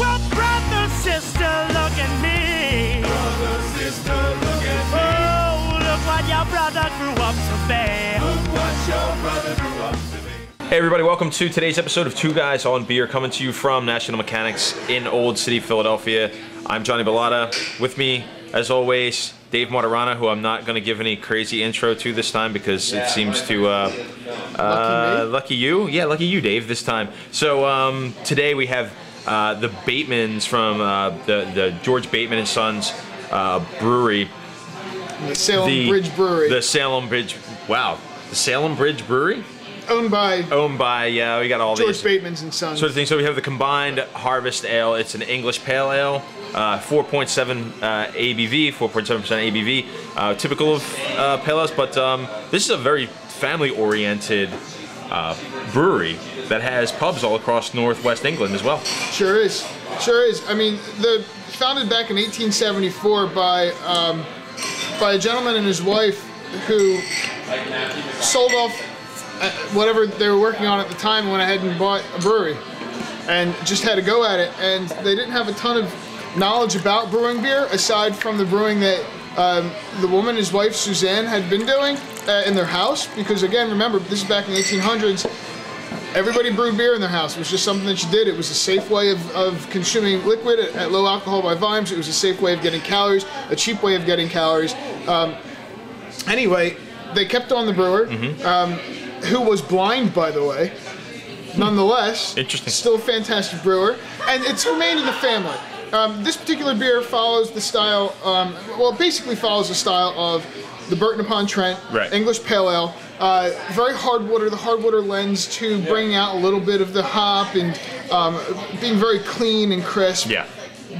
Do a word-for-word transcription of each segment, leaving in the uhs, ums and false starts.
Well, brother, sister, look at me. Brother, sister, look at me. Oh, look what your brother grew up to be. Look what your brother grew up to be. Hey everybody, welcome to today's episode of Two Guys on Beer, coming to you from National Mechanics in Old City, Philadelphia. I'm Johnny Bilotta. With me, as always, Dave Martorana, who I'm not going to give any crazy intro to this time because it seems to... Uh, uh, lucky you? Yeah, lucky you, Dave, this time. So um, today we have uh, the Batemans from uh, the, the George Bateman and Sons uh, brewery. The Salem the, Bridge Brewery. The Salem Bridge... Wow. The Salem Bridge Brewery? Owned by... Owned by, yeah, we got all George these... George Bateman's and Sons. Sort of thing. So we have the Combined Harvest Ale. It's an English Pale Ale, uh, four point seven uh, A B V, four point seven percent A B V. Uh, typical of uh, Pale Ales, but um, this is a very family-oriented uh, brewery that has pubs all across northwest England as well. Sure is. Sure is. I mean, the founded back in eighteen seventy-four by, um, by a gentleman and his wife who sold off whatever they were working on at the time, went ahead and bought a brewery and just had a go at it. And they didn't have a ton of knowledge about brewing beer aside from the brewing that um, the woman, his wife, Suzanne, had been doing uh, in their house. Because again, remember, this is back in the eighteen hundreds. Everybody brewed beer in their house. It was just something that you did. It was a safe way of, of consuming liquid at, at low alcohol by volumes. It was a safe way of getting calories, a cheap way of getting calories. Um, anyway, they kept on the brewer. Mm-hmm. um, Who was blind, by the way. Nonetheless, interesting. Still a fantastic brewer, and it's remained in the family. Um, this particular beer follows the style, um, well, basically follows the style of the Burton upon Trent, right. English Pale Ale. Uh, very hard water. The hard water lends to bringing out a little bit of the hop and um, being very clean and crisp. Yeah.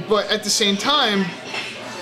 But at the same time,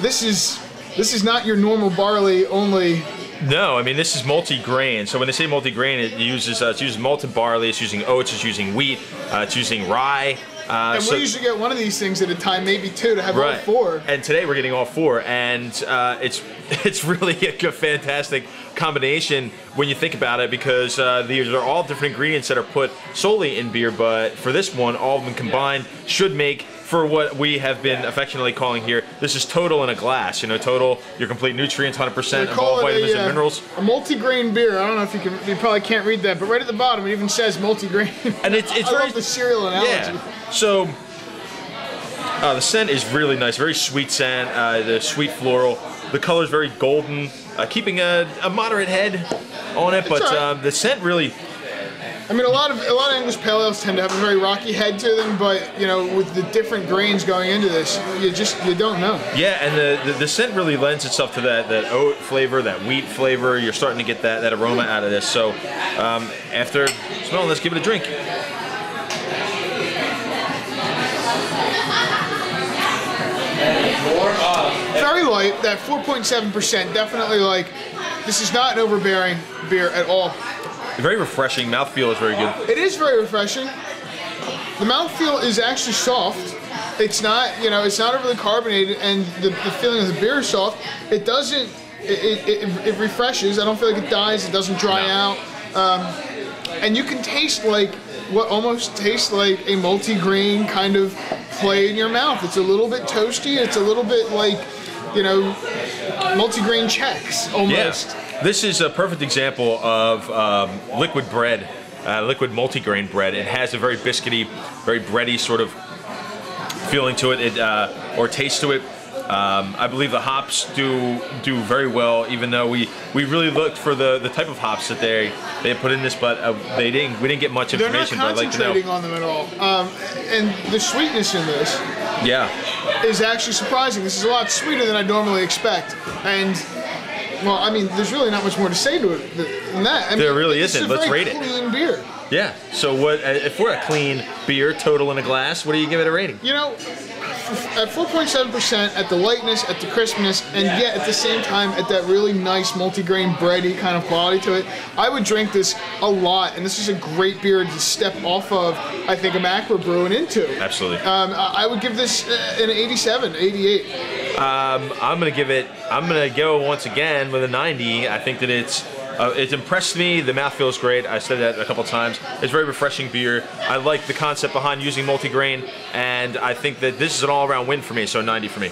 this is this is not your normal barley only. No, I mean, this is multi-grain. So when they say multi-grain, it uses uh, it's using malted barley, it's using oats, it's using wheat, uh, it's using rye. Uh, and so we usually get one of these things at a time, maybe two, to have right. all four. And today we're getting all four, and uh, it's it's really a fantastic combination when you think about it, because uh, these are all different ingredients that are put solely in beer, but for this one, all of them combined yeah. should make for what we have been affectionately calling here, this is total in a glass. You know, total, your complete nutrients, one hundred percent, of all vitamins a, and minerals. A multi-grain beer. I don't know if you can, you probably can't read that, but right at the bottom it even says multi-grain. And it's, it's I very, love the cereal analogy. Yeah. So, uh, the scent is really nice. Very sweet scent, uh, the sweet floral. The color is very golden, uh, keeping a, a moderate head on it, it's but right. uh, the scent really... I mean, a lot of a lot of English pale ales tend to have a very rocky head to them, but you know, with the different grains going into this, you just you don't know. Yeah, and the the, the scent really lends itself to that that oat flavor, that wheat flavor. You're starting to get that that aroma out of this. So, um, after smelling this, give it a drink. Very light. That four point seven percent, definitely like this is not an overbearing beer at all. Very refreshing. Mouthfeel is very good. It is very refreshing. The mouthfeel is actually soft. It's not, you know, it's not overly carbonated, and the, the feeling of the beer is soft. It doesn't, it, it, it, it refreshes. I don't feel like it dies. It doesn't dry no. out. Um, and you can taste like what almost tastes like a multi-grain kind of play in your mouth. It's a little bit toasty. It's a little bit like, you know, multi-grain Chex almost. Yeah. This is a perfect example of um, liquid bread, uh, liquid multi-grain bread. It has a very biscuity, very bready sort of feeling to it, it uh, or taste to it. Um, I believe the hops do do very well, even though we, we really looked for the, the type of hops that they they put in this, but uh, they didn't. We didn't get much information. They're not concentrating but I'd like to know. on them at all, um, and the sweetness in this. Yeah, is actually surprising. This is a lot sweeter than I normally expect, and. Well, I mean, there's really not much more to say to it than that. I there mean, really isn't. Let's rate it. It's a very clean beer. Yeah. So what? If we're a clean beer, total in a glass, what do you give it a rating? You know, at four point seven percent, at the lightness, at the crispness, and yet at the same time at that really nice multi-grain bready kind of quality to it, I would drink this a lot, and this is a great beer to step off of, I think, a macro brew and into. Absolutely. Um, I would give this an eighty-seven, eighty-eight. Um, I'm gonna give it. I'm gonna go once again with a ninety. I think that it's Uh, it impressed me. The mouth feels great. I said that a couple times. It's very refreshing beer. I like the concept behind using multi-grain, and I think that this is an all-around win for me, so ninety for me.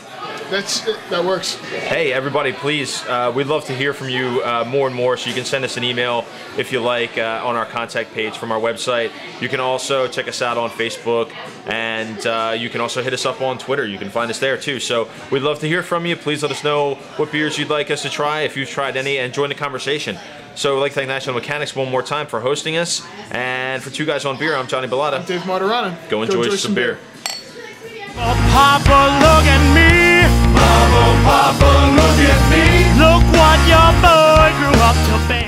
That's that works. Hey, everybody, please, uh, we'd love to hear from you uh, more and more, so you can send us an email if you like uh, on our contact page from our website. You can also check us out on Facebook, and uh, you can also hit us up on Twitter. You can find us there, too. So we'd love to hear from you. Please let us know what beers you'd like us to try, if you've tried any, and join the conversation. So we'd like to thank National Mechanics one more time for hosting us. And for Two Guys on Beer, I'm Johnny Bilotta. I'm Dave Martorana. Go, Go enjoy, enjoy some, some beer. beer. Oh, Papa, look at me. Mama, Papa, look at me. Look what your boy grew up to be.